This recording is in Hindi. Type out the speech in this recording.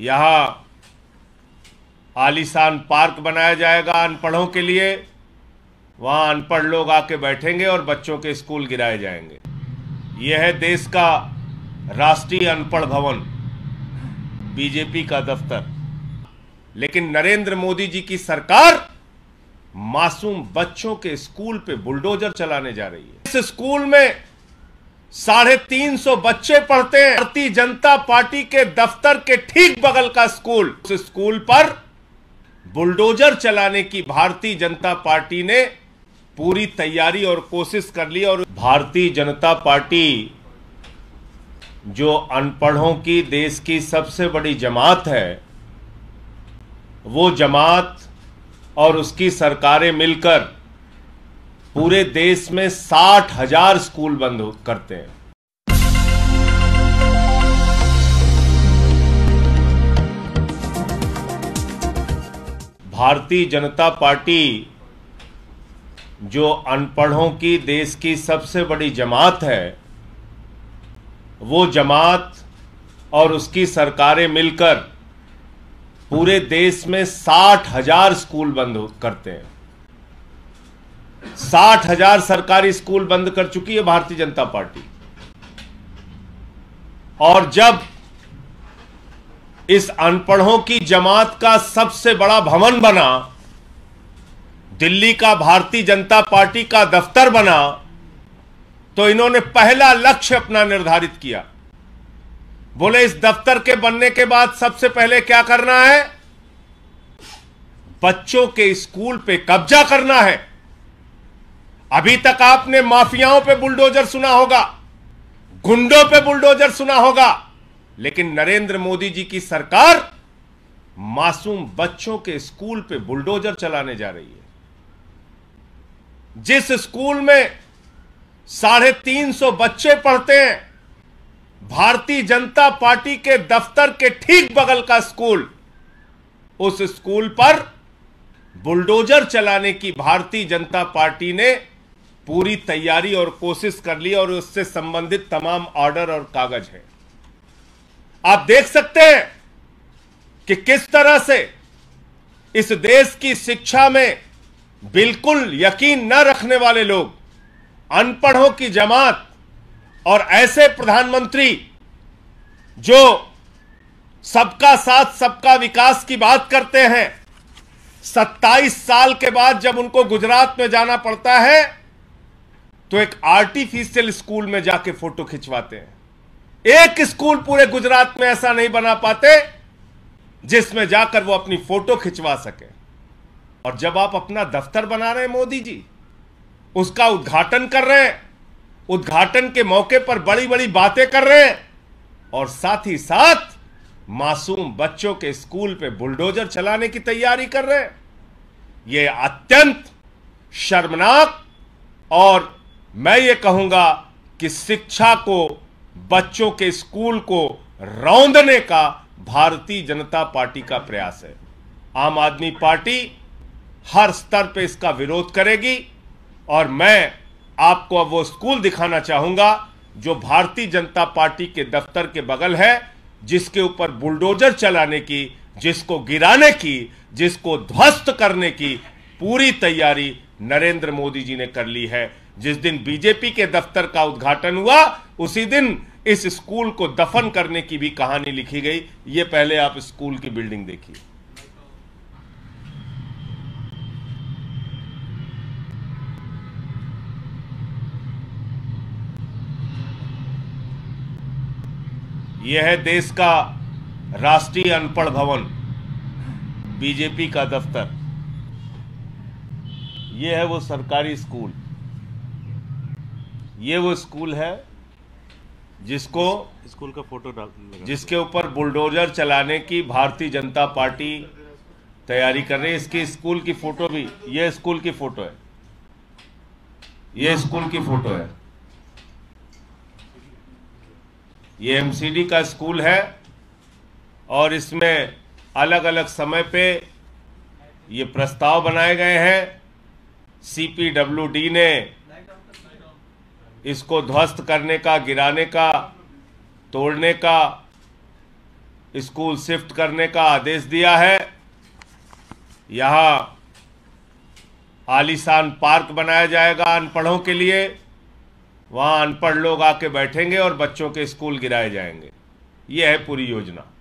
यहाँ आलीशान पार्क बनाया जाएगा अनपढ़ों के लिए, वहाँ अनपढ़ लोग आके बैठेंगे और बच्चों के स्कूल गिराए जाएंगे। यह है देश का राष्ट्रीय अनपढ़ भवन, बीजेपी का दफ्तर। लेकिन नरेंद्र मोदी जी की सरकार मासूम बच्चों के स्कूल पे बुलडोजर चलाने जा रही है। इस स्कूल में 350 बच्चे पढ़ते हैं। भारतीय जनता पार्टी के दफ्तर के ठीक बगल का स्कूल, उस स्कूल पर बुलडोजर चलाने की भारतीय जनता पार्टी ने पूरी तैयारी और कोशिश कर ली। और भारतीय जनता पार्टी जो अनपढ़ों की देश की सबसे बड़ी जमात है, वो जमात और उसकी सरकारें मिलकर पूरे देश में 60,000 स्कूल बंद करते हैं। भारतीय जनता पार्टी जो अनपढ़ों की देश की सबसे बड़ी जमात है, वो जमात और उसकी सरकारें मिलकर पूरे देश में 60,000 स्कूल बंद करते हैं। 60,000 सरकारी स्कूल बंद कर चुकी है भारतीय जनता पार्टी। और जब इस अनपढ़ों की जमात का सबसे बड़ा भवन बना, दिल्ली का भारतीय जनता पार्टी का दफ्तर बना, तो इन्होंने पहला लक्ष्य अपना निर्धारित किया। बोले इस दफ्तर के बनने के बाद सबसे पहले क्या करना है? बच्चों के स्कूल पे कब्जा करना है। अभी तक आपने माफियाओं पे बुलडोजर सुना होगा, गुंडों पे बुलडोजर सुना होगा, लेकिन नरेंद्र मोदी जी की सरकार मासूम बच्चों के स्कूल पे बुलडोजर चलाने जा रही है। जिस स्कूल में 350 बच्चे पढ़ते हैं, भारतीय जनता पार्टी के दफ्तर के ठीक बगल का स्कूल, उस स्कूल पर बुलडोजर चलाने की भारतीय जनता पार्टी ने पूरी तैयारी और कोशिश कर ली। और उससे संबंधित तमाम ऑर्डर और कागज हैं। आप देख सकते हैं कि किस तरह से इस देश की शिक्षा में बिल्कुल यकीन न रखने वाले लोग, अनपढ़ों की जमात और ऐसे प्रधानमंत्री जो सबका साथ सबका विकास की बात करते हैं, 27 साल के बाद जब उनको गुजरात में जाना पड़ता है तो एक आर्टिफिशियल स्कूल में जाके फोटो खिंचवाते हैं। एक स्कूल पूरे गुजरात में ऐसा नहीं बना पाते जिसमें जाकर वो अपनी फोटो खिंचवा सके। और जब आप अपना दफ्तर बना रहे हैं मोदी जी, उसका उद्घाटन कर रहे हैं, उद्घाटन के मौके पर बड़ी बड़ी बातें कर रहे हैं, और साथ ही साथ मासूम बच्चों के स्कूल पे बुलडोजर चलाने की तैयारी कर रहे हैं। ये अत्यंत शर्मनाक, और मैं ये कहूंगा कि शिक्षा को, बच्चों के स्कूल को रौंदने का भारतीय जनता पार्टी का प्रयास है। आम आदमी पार्टी हर स्तर पे इसका विरोध करेगी। और मैं आपको अब वो स्कूल दिखाना चाहूंगा जो भारतीय जनता पार्टी के दफ्तर के बगल है, जिसके ऊपर बुलडोजर चलाने की, जिसको गिराने की, जिसको ध्वस्त करने की पूरी तैयारी नरेंद्र मोदी जी ने कर ली है। जिस दिन बीजेपी के दफ्तर का उद्घाटन हुआ, उसी दिन इस स्कूल को दफन करने की भी कहानी लिखी गई। ये पहले आप स्कूल की बिल्डिंग देखिए। यह है देश का राष्ट्रीय अनपढ़ भवन, बीजेपी का दफ्तर। यह है वो सरकारी स्कूल। ये वो स्कूल है जिसको स्कूल का फोटो डाल, जिसके ऊपर बुलडोजर चलाने की भारतीय जनता पार्टी तैयारी कर रही है। इसकी स्कूल की फोटो भी, यह स्कूल की फोटो है, यह स्कूल की फोटो है। ये एमसीडी का स्कूल है और इसमें अलग अलग समय पे ये प्रस्ताव बनाए गए हैं। सीपीडब्लूडी ने इसको ध्वस्त करने का, गिराने का, तोड़ने का, स्कूल शिफ्ट करने का आदेश दिया है। यहाँ आलीशान पार्क बनाया जाएगा अनपढ़ों के लिए, वहाँ अनपढ़ लोग आके बैठेंगे और बच्चों के स्कूल गिराए जाएंगे। ये है पूरी योजना।